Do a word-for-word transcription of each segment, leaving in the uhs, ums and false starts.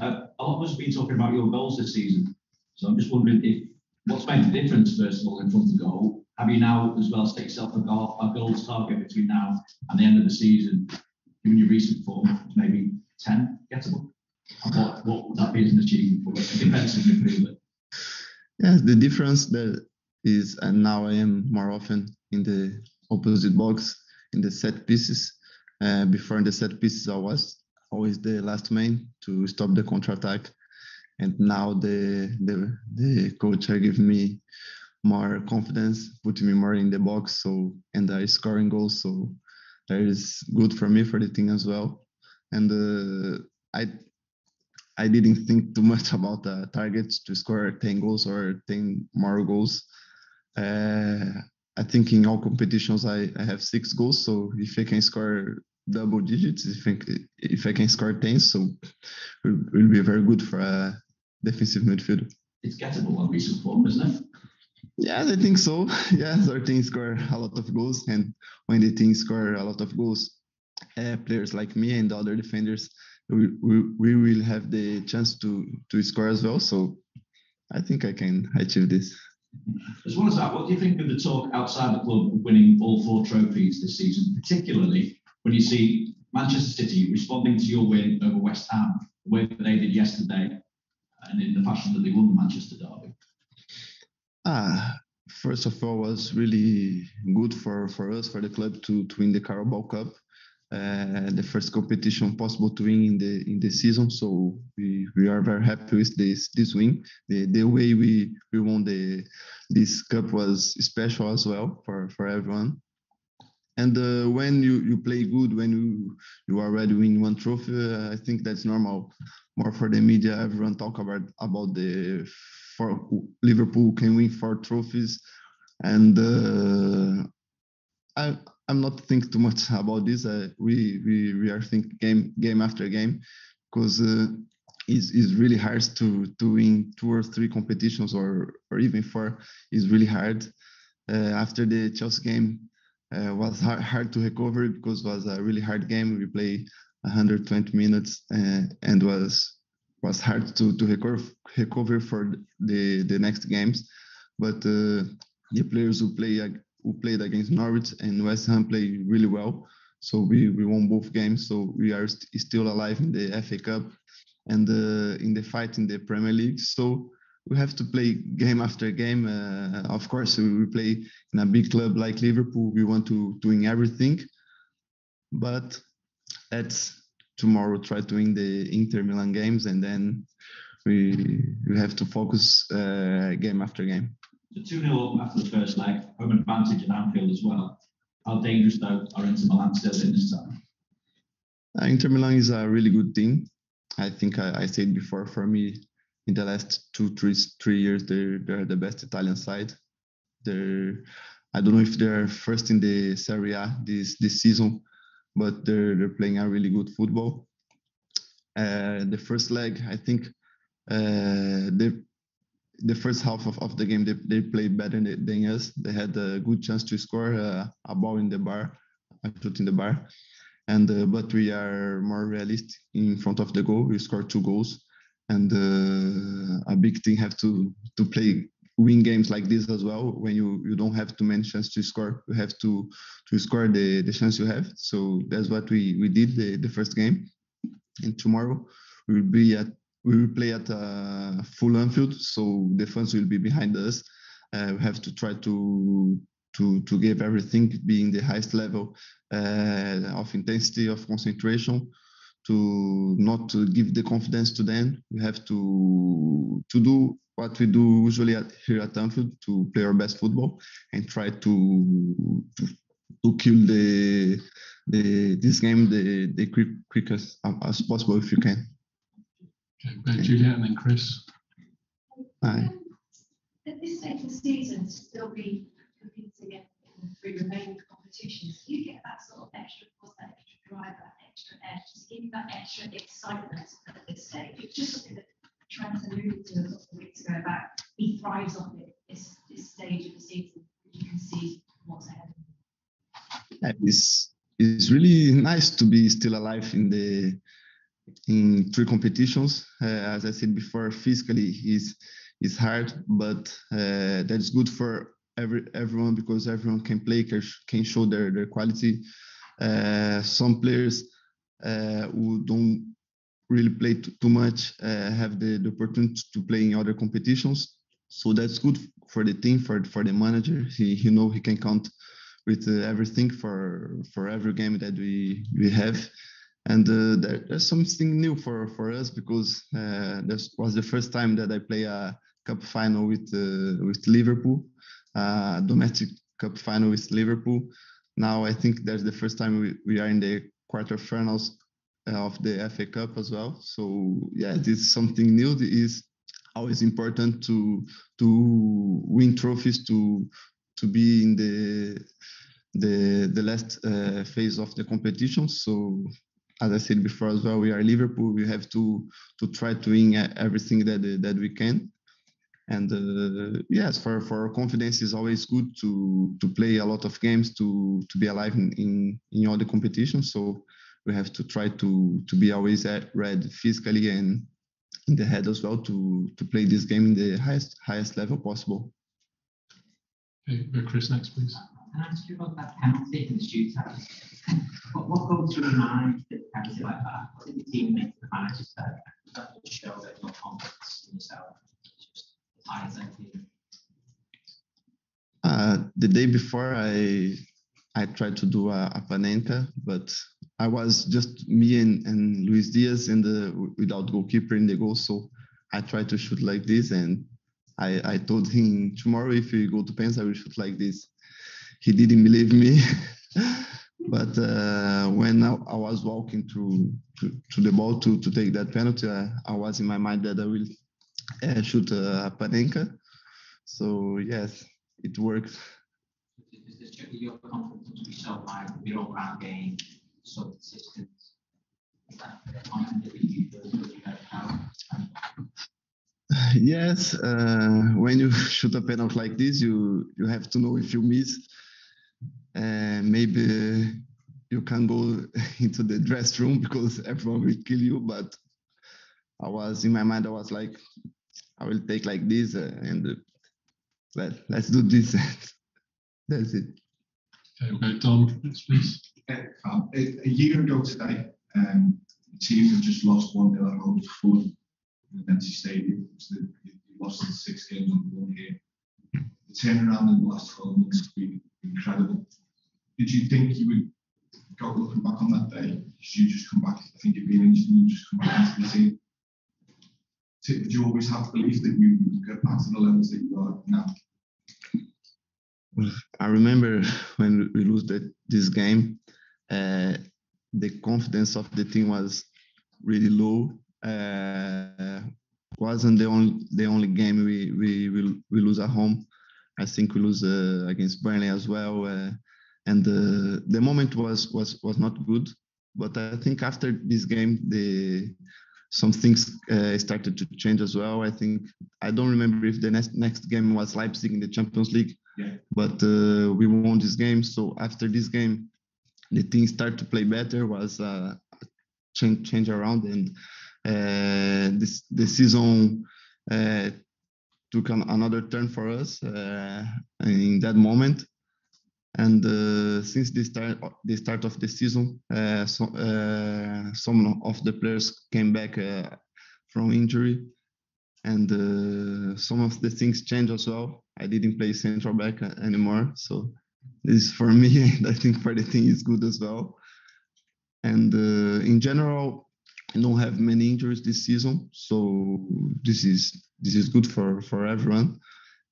uh, a lot of us have been talking about your goals this season. So I'm just wondering if what's made the difference, first of all, in front of the goal? Have you now as well set yourself a, goal, a goals target between now and the end of the season, given your recent form, maybe ten gettable? And what, what would that be as an achievement for a defensive improvement? Yes, the difference there is, and now I am more often in the opposite box, in the set pieces. Uh, before in the set pieces, I was always the last man to stop the counter-attack. And now the, the the coach has given me more confidence, putting me more in the box, so and I scoring goals, so that is good for me for the thing as well. And uh, I I didn't think too much about the targets to score ten goals or ten more goals. Uh, I think in all competitions I, I have six goals, so if I can score double digits, if I, if I can score ten, so it will be very good for a defensive midfielder. It's gettable on recent form, isn't it? Yeah, I think so. Yes, our team score a lot of goals, and when the team score a lot of goals, uh, players like me and the other defenders, we, we, we will have the chance to, to score as well. So I think I can achieve this. As well as that, what do you think of the talk outside the club of winning all four trophies this season, particularly when you see Manchester City responding to your win over West Ham the way that they did yesterday and in the fashion that they won the Manchester derby? Ah, first of all, it was really good for, for us, for the club, to, to win the Carabao Cup, uh, the first competition possible to win in the in the season. So we, we are very happy with this this win. The the way we, we won the this cup was special as well for, for everyone. And uh, when you, you play good, when you, you already win one trophy, uh, I think that's normal. More for the media, everyone talk about about the four, Liverpool can win four trophies. And uh, I, I'm not think too much about this. Uh, we, we we are thinking game game after game, because uh, it's, it's really hard to, to win two or three competitions or, or even four. It's really hard. Uh, after the Chelsea game, Uh, was hard, hard to recover because it was a really hard game. We played one hundred twenty minutes uh, and was was hard to to recover recover for the, the next games. But uh, the players who play who played against Norwich and West Ham played really well. So we, we won both games. So we are st- still alive in the F A Cup and uh, in the fight in the Premier League. So we have to play game after game. Uh, of course, we play in a big club like Liverpool. We want to doing everything, but let's tomorrow try to win the Inter Milan games, and then we we have to focus uh, game after game. The two nil up after the first leg, home advantage at Anfield as well. How dangerous though are Inter Milan still in this time? Uh, Inter Milan is a really good team. I think I, I said before. For me, in the last two, three, three years, they're, they're the best Italian side. They're, I don't know if they're first in the Serie A this, this season, but they're, they're playing a really good football. Uh, the first leg, I think, uh, they, the first half of, of the game, they, they played better than, than us. They had a good chance to score uh, a ball in the bar, a shoot in the bar. And, uh, but we are more realistic in front of the goal. We scored two goals. And uh, a big thing have to to play win games like this as well. When you, you don't have too many chances to score, you have to to score the, the chance you have. So that's what we, we did the, the first game. And tomorrow we will be at we will play at uh, full Anfield, so the fans will be behind us. Uh, we have to try to to to give everything, being the highest level uh, of intensity, of concentration, to not to give the confidence to them. We have to to do what we do usually at, here at Anfield, to play our best football and try to to, to kill the the this game the, the quick, quickest as possible if you can. Okay, we'll go to Juliet and then Chris. Hi. At this stage of the season, to still be competing in three remaining competitions, do you get that sort of extra push, that extra drive, that extra edge, to give you that extra excitement at this stage? It's just something that Trent alluded to a couple of weeks ago about he thrives on it, this, this stage of the season. You can see what's ahead. Yeah, it's, it's really nice to be still alive in the in three competitions. Uh, as I said before, physically is is hard, but uh, that's good for every everyone because everyone can play, can show their their quality. Uh, some players uh, who don't really play t- too much uh, have the, the opportunity to play in other competitions. So that's good for the team, for for the manager. He you know he can count with uh, everything for for every game that we we have. And uh, there, there's something new for, for us because uh, this was the first time that I play a cup final with uh, with Liverpool, uh, domestic cup final with Liverpool. Now I think that's the first time we, we are in the quarterfinals of the F A Cup as well. So yeah, this is something new. It is always important to to win trophies, to to be in the the the last uh, phase of the competition. So. As I said before as well, we are Liverpool. We have to to try to win everything that that we can. And uh, yes, for for confidence is always good to to play a lot of games, to to be alive in, in, in all the competitions. So we have to try to to be always at red physically and in the head as well to to play this game in the highest highest level possible. Okay, Chris, next please. Can I ask you about that penalty in the shootout? what, what goes through your mind with a penalty like that? What did the team make the manager say? Does that just show that you're confident in yourself? Just high as uh, The day before, I I tried to do a, a panenka, but I was just me and, and Luis Diaz in the without goalkeeper in the goal, so I tried to shoot like this, and I, I told him tomorrow if you go to pens, I will shoot like this. He didn't believe me, but uh, when I, I was walking to, to, to the ball to, to take that penalty, I, I was in my mind that I will uh, shoot a panenka. So yes, it worked. Does this check your confidence to be so high, middle round game, so consistent? Is that the confidence that you build? Yes, uh, when you shoot a penalty like this, you, you have to know if you miss. Uh, maybe you can go into the dress room because everyone will kill you. But I was in my mind, I was like, I will take like this uh, and uh, let, let's do this. That's it. Okay, okay, Tom, please. Uh, a year ago today, um, the team have just lost one nil at home to Fulham. Empty stadium. So you lost six games on the one year. The turnaround in the last twelve months has been incredible. Did you think you would go looking back on that day? Did you just come back? I think you've been injured and you just come back into the team. Did you always have belief that you would get back to the levels that you are now? I remember when we lost that, this game, uh, the confidence of the team was really low. Uh, wasn't the only the only game we we we, we lose at home. I think we lose uh, against Burnley as well. Uh, and uh, the moment was was was not good. But I think after this game, the some things uh, started to change as well. I think I don't remember if the next next game was Leipzig in the Champions League, yeah. But uh, we won this game. So after this game, the team started to play better. Was uh, change change around and. Uh, this the season uh, took an, another turn for us uh, in that moment, and uh, since the start the start of the season, uh, so, uh, some of the players came back uh, from injury, and uh, some of the things changed as well. I didn't play central back anymore, so this for me and I think for the team is good as well. And uh, in general. I don't have many injuries this season, so this is this is good for, for everyone.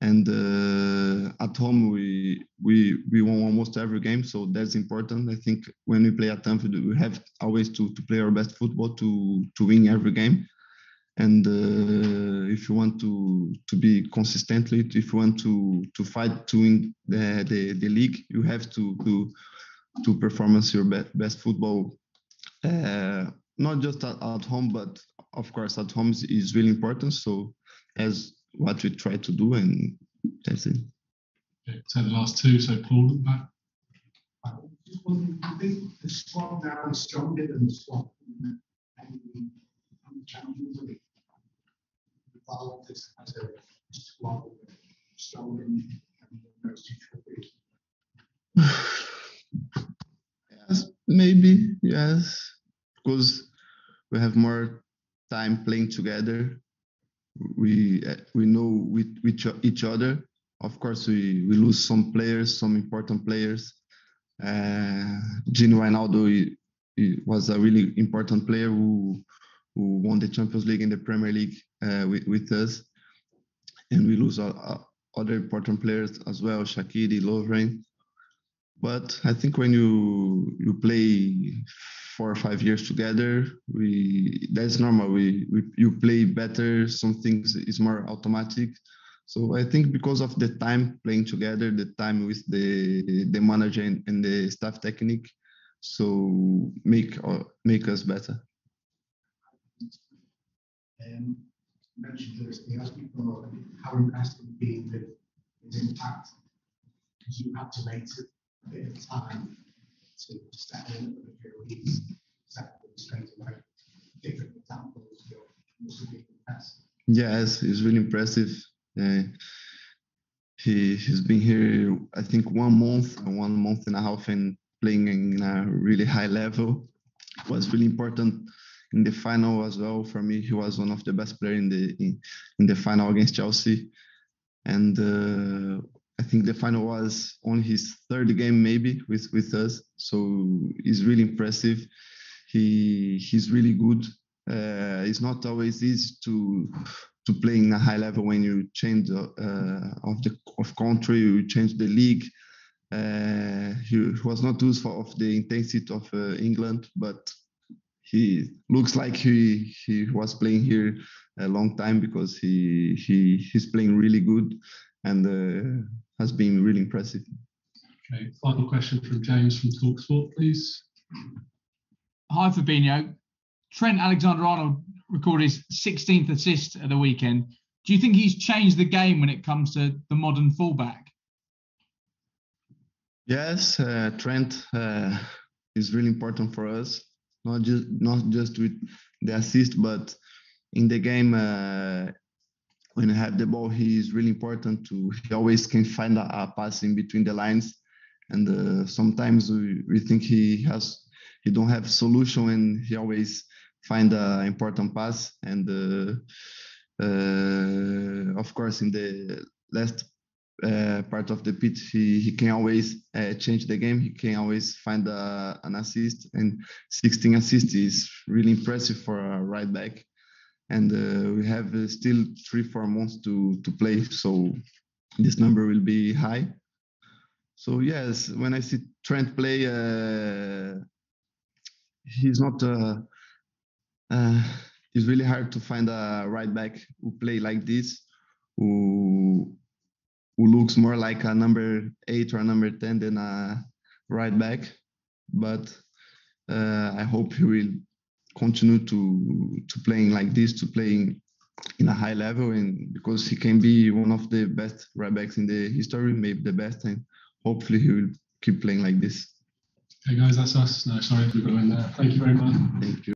And uh, at home we we we won almost every game, so that's important. I think when we play at Anfield, we have always to, to play our best football to to win every game. And uh, if you want to to be consistently, if you want to to fight to win the the, the league, you have to to to perform your best best football. Uh, Not just at, at home, but of course at home is, is really important. So as what we try to do, and that's it. Okay, so the last two. So Paul, back. I think the squad now is stronger than the squad. I Follow this as a squad stone and yes, maybe, yes. Because we have more time playing together. We we know with, with each other. Of course, we, we lose some players, some important players. Uh, Gini Wijnaldum he, he was a really important player who who won the Champions League and the Premier League uh, with, with us. And we lose all, all other important players as well, Shaqiri, Lovren. But I think when you you play four or five years together, we that's normal. We, we you play better. Some things is more automatic. So I think because of the time playing together, the time with the the manager and, and the staff technique, so make or make us better. Um, you mentioned this, they asked people how impressed would be with his impact. You had to wait a bit of time to step in for a few weeks, exactly straight away. Different examples, you're also being impressed. Yes, it's really impressive. Uh, he, he's been here, I think, one month, one month and a half, and playing in a really high level. It was really important. In the final as well, for me, he was one of the best players in the in, in the final against Chelsea. And uh, I think the final was on his third game, maybe, with, with us. So he's really impressive. He He's really good. Uh, it's not always easy to to play in a high level when you change uh, of the of country, you change the league. Uh, he, he was not used for of the intensity of uh, England, but he looks like he he was playing here a long time because he he he's playing really good and uh, has been really impressive. Okay, final question from James from TalkSport, please. Hi Fabinho, Trent Alexander-Arnold recorded his sixteenth assist at the weekend. Do you think he's changed the game when it comes to the modern fullback? Yes, uh, Trent uh, is really important for us. Not just not just with the assist, but in the game uh, when you have the ball, he is really important. To he always can find a, a pass in between the lines, and uh, sometimes we, we think he has he don't have solution, and he always find an important pass. And uh, uh, of course, in the last uh, part of the pitch, he, he can always uh, change the game. He can always find a, an assist, and sixteen assists is really impressive for a right back. And uh, we have uh, still three, four months to to play, so this number will be high. So yes, when I see Trent play, uh, he's not. Uh, uh, it's really hard to find a right back who play like this, who. who looks more like a number eight or a number ten than a right back. But uh, I hope he will continue to to playing like this, to playing in a high level, and because he can be one of the best right backs in the history, maybe the best, and hopefully he will keep playing like this. Okay, guys, that's us. No, sorry, we've got in there. Thank you very much. Thank you.